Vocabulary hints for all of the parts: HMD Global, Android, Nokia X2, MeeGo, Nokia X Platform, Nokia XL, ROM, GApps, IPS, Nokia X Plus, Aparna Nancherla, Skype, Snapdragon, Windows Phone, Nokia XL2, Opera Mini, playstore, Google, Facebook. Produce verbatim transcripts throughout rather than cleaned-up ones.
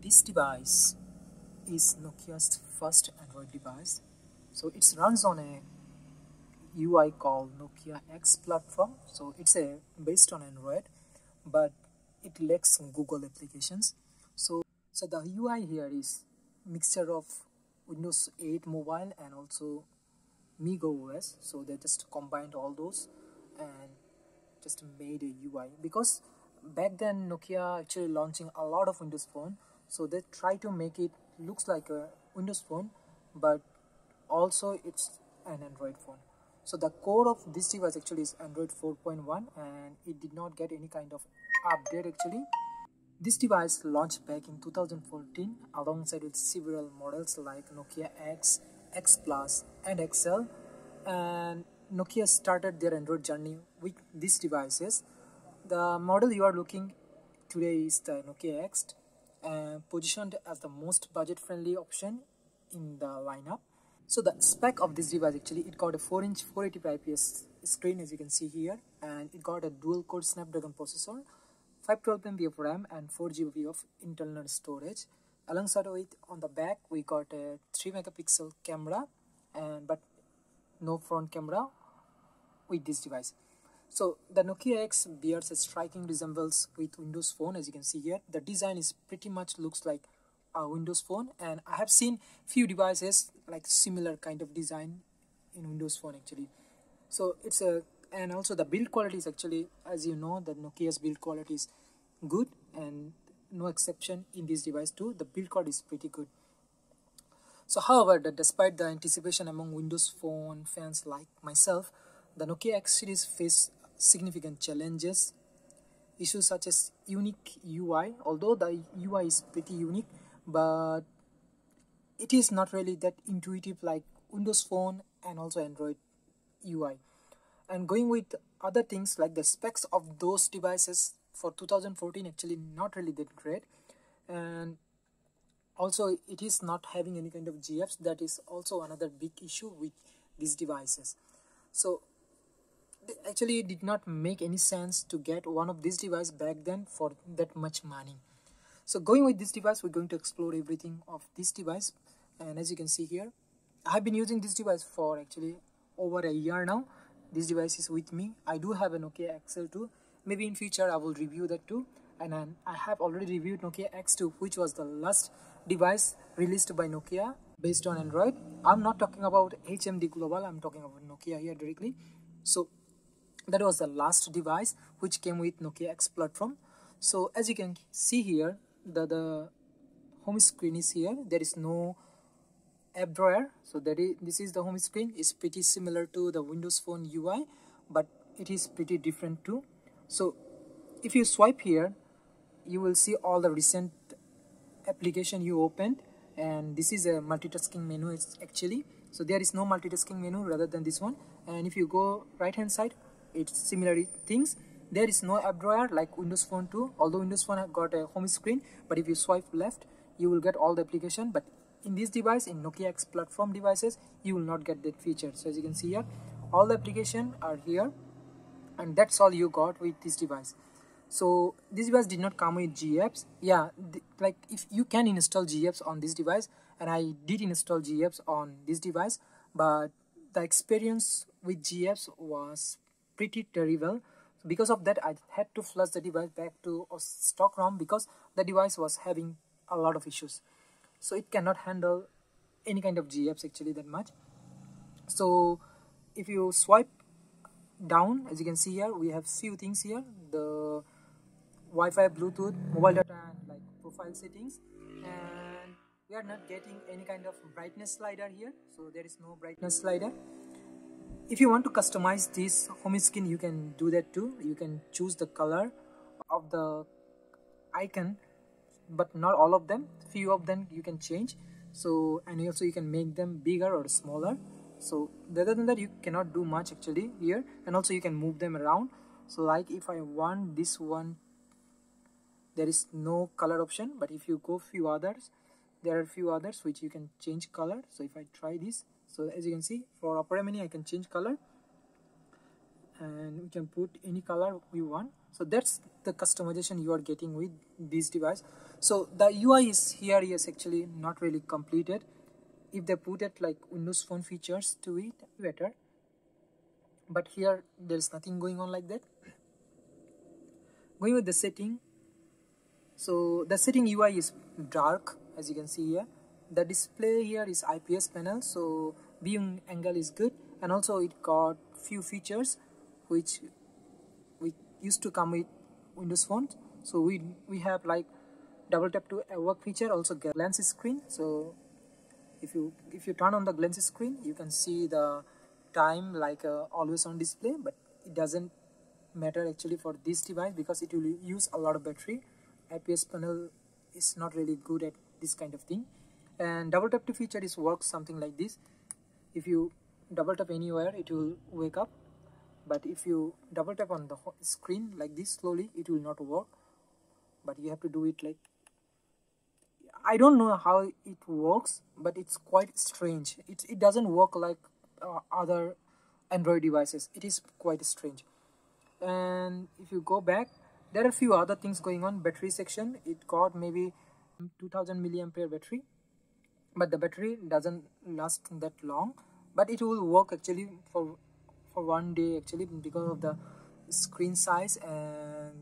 This device is Nokia's first Android device. So it runs on a U I called Nokia X Platform. So it's a based on Android, but it lacks Google applications. So so the U I here is mixture of Windows eight mobile and also MeeGo O S. So they just combined all those and just made a U I, because back then Nokia actually launching a lot of Windows Phone, so they try to make it looks like a Windows Phone, but also it's an Android phone. So the core of this device actually is Android four point one, and it did not get any kind of update actually. This device launched back in two thousand fourteen alongside with several models like Nokia X, X Plus and X L, and Nokia started their Android journey with these devices. The model you are looking today is the Nokia X, uh, positioned as the most budget-friendly option in the lineup. So the spec of this device actually, it got a four inch four eighty p I P S screen as you can see here, and it got a dual-core Snapdragon processor, five twelve M B of RAM and four G B of internal storage. Alongside with on the back we got a three megapixel camera, and but no front camera with this device. So the Nokia X bears a striking resemblance with Windows Phone as you can see here. The design is pretty much looks like a Windows Phone, and I have seen few devices like similar kind of design in Windows Phone actually. So it's a, and also the build quality is actually, as you know, the Nokia's build quality is good, and no exception in this device too. The build quality is pretty good. So however, that despite the anticipation among Windows Phone fans like myself, the Nokia X series faced significant challenges. Issues such as unique U I, although the U I is pretty unique, but it is not really that intuitive like Windows Phone and also Android U I. And going with other things like the specs of those devices for two thousand fourteen actually not really that great, and also it is not having any kind of GApps. That is also another big issue with these devices. So actually it did not make any sense to get one of these devices back then for that much money. So going with this device, we're going to explore everything of this device, and as you can see here, I have been using this device for actually over a year now. This device is with me. I do have a Nokia X L two. Maybe in future I will review that too, and then I have already reviewed Nokia X two, which was the last device released by Nokia based on Android. I'm not talking about H M D Global, I'm talking about Nokia here directly. So that was the last device which came with Nokia X Platform. So as you can see here, the, the home screen is here. There is no app drawer. So that is, this is the home screen. It's pretty similar to the Windows Phone U I, but it is pretty different too. So if you swipe here, you will see all the recent application you opened, and this is a multitasking menu actually. So there is no multitasking menu rather than this one. And if you go right hand side, it's similar things. There is no app drawer like Windows Phone too, although Windows Phone have got a home screen, but if you swipe left, you will get all the application. But in this device, in Nokia X Platform devices, you will not get that feature. So as you can see here, all the application are here, and that's all you got with this device. So this device did not come with GApps. Yeah, like if you can install GApps on this device, and I did install GApps on this device, but the experience with GApps was pretty terrible. Because of that, I had to flush the device back to a stock ROM because the device was having a lot of issues. So it cannot handle any kind of GApps actually that much. So if you swipe down, as you can see here, we have few things here: the Wi-Fi, Bluetooth, mobile data, and like profile settings. And we are not getting any kind of brightness slider here, so there is no brightness slider. If you want to customize this home screen, you can do that too. You can choose the color of the icon, but not all of them. Few of them you can change. So, and also you can make them bigger or smaller. So rather than that, you cannot do much actually here. And also you can move them around. So like if I want this one, there is no color option, but if you go few others, there are few others which you can change color. So if I try this, so as you can see, for Opera Mini I can change color, and we can put any color we want. So that's the customization you are getting with this device. So the U I is here is actually not really completed. If they put it like Windows Phone features to it, better. But here there's nothing going on like that. Going with the setting. So the setting U I is dark, as you can see here. The display here is I P S panel, so viewing angle is good, and also it got few features which we used to come with Windows Phone. So we we have like double tap to work feature, also glance screen. So if you if you turn on the glance screen, you can see the time like a always on display, but it doesn't matter actually for this device because it will use a lot of battery. I P S panel is not really good at this kind of thing. And double tap to feature is works something like this. If you double tap anywhere, it will wake up, but if you double tap on the screen like this slowly, it will not work, but you have to do it like, I don't know how it works, but it's quite strange. It, it doesn't work like uh, other Android devices. It is quite strange. And if you go back, there are a few other things going on. Battery section, it got maybe two thousand milliampere battery, but the battery doesn't last that long, but it will work actually for for one day actually because of the screen size, and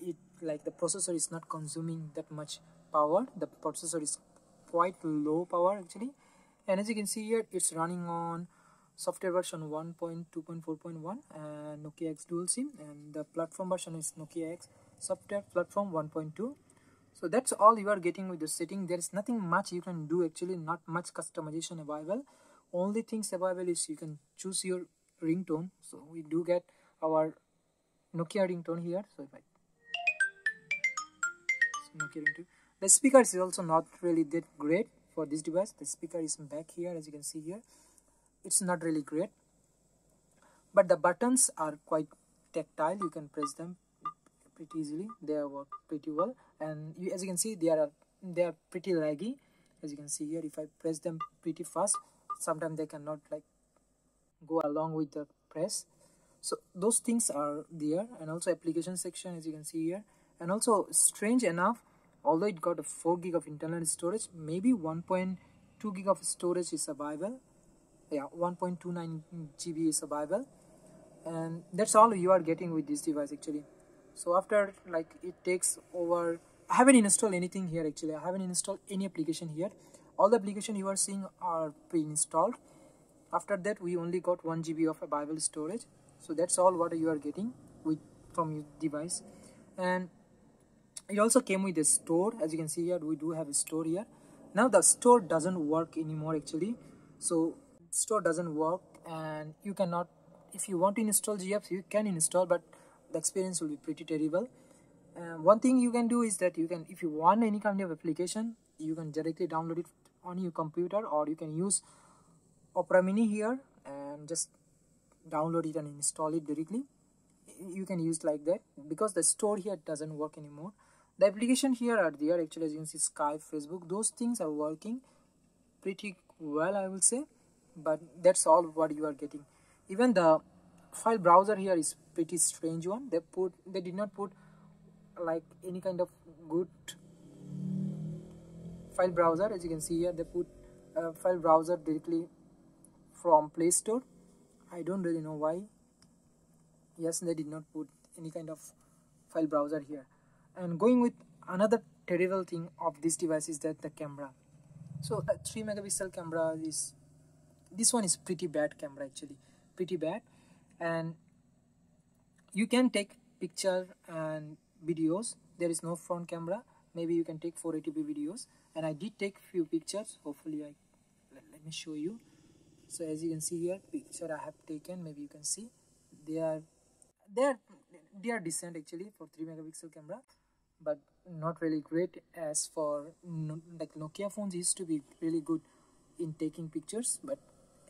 it like the processor is not consuming that much power. The processor is quite low power actually, and as you can see here, it's running on software version one point two point four point one and Nokia X dual SIM, and the platform version is Nokia X software platform one point two. So that's all you are getting with the setting. There is nothing much you can do actually, not much customization available. Only things available is you can choose your ringtone. So we do get our Nokia ringtone here. So if I so Nokia ringtone. The speaker is also not really that great for this device. The speaker is back here, as you can see here. It's not really great. But the buttons are quite tactile. You can press them pretty easily. They work pretty well, and you, as you can see, they are they are pretty laggy. As you can see here, if I press them pretty fast, sometimes they cannot like go along with the press. So those things are there, and also application section, as you can see here. And also strange enough, although it got a four gig of internal storage, maybe one point two gig of storage is available. Yeah, one point two nine G B is available, and that's all you are getting with this device actually. So after like it takes over, I haven't installed anything here actually. I haven't installed any application here. All the applications you are seeing are pre-installed. After that, we only got one G B of available storage. So that's all what you are getting with from your device. And it also came with a store. As you can see here, we do have a store here. Now the store doesn't work anymore actually. So store doesn't work, and you cannot, if you want to install GApps, you can install, but the experience will be pretty terrible. Uh, one thing you can do is that you can, if you want any kind of application, you can directly download it on your computer, or you can use Opera Mini here and just download it and install it directly. You can use like that because the store here doesn't work anymore. The application here are there actually, as you can see, Skype, Facebook, those things are working pretty well, I will say, but that's all what you are getting. Even the file browser here is pretty strange one. They put they did not put like any kind of good file browser. As you can see here, they put a file browser directly from Play Store. I don't really know why. Yes, they did not put any kind of file browser here. And going with another terrible thing of this device is that the camera. So the three megapixel camera is, this one is pretty bad camera actually, pretty bad. And you can take picture and videos. There is no front camera. Maybe you can take four eighty p videos, and I did take few pictures. Hopefully I let, let me show you. So as you can see here, picture I have taken, maybe you can see they are they are they are decent actually for three megapixel camera, but not really great as for no, like Nokia phones used to be really good in taking pictures, but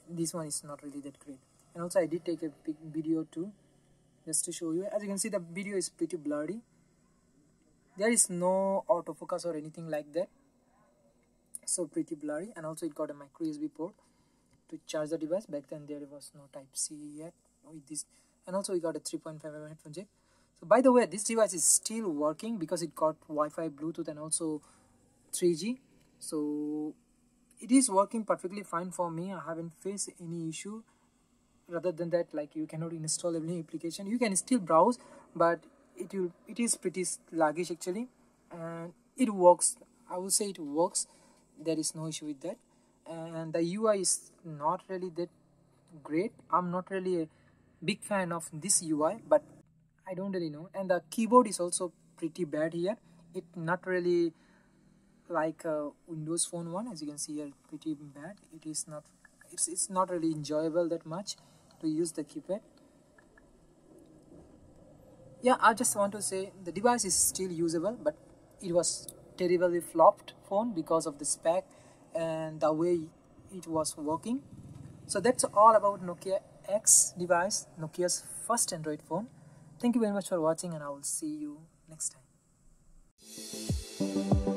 this one is not really that great. And also I did take a big video too, just to show you. As you can see, the video is pretty blurry. There is no autofocus or anything like that, so pretty blurry. And also it got a micro U S B port to charge the device. Back then there was no Type C yet with this, and also we got a three point five millimeter headphone jack. By the way, this device is still working because it got Wi-Fi, Bluetooth and also three G. So it is working perfectly fine for me. I haven't faced any issue. Rather than that, like, you cannot install any application. You can still browse, but it will, it is pretty sluggish actually, and it works. I would say it works. There is no issue with that. And the U I is not really that great. I'm not really a big fan of this U I, but I don't really know. And the keyboard is also pretty bad here. It not really like a Windows Phone one, as you can see here, pretty bad. It is not, it's, it's not really enjoyable that much to use the keypad. Yeah, I just want to say the device is still usable, but it was terribly flopped phone because of the spec and the way it was working. So that's all about Nokia X device, Nokia's first Android phone. Thank you very much for watching, and I will see you next time.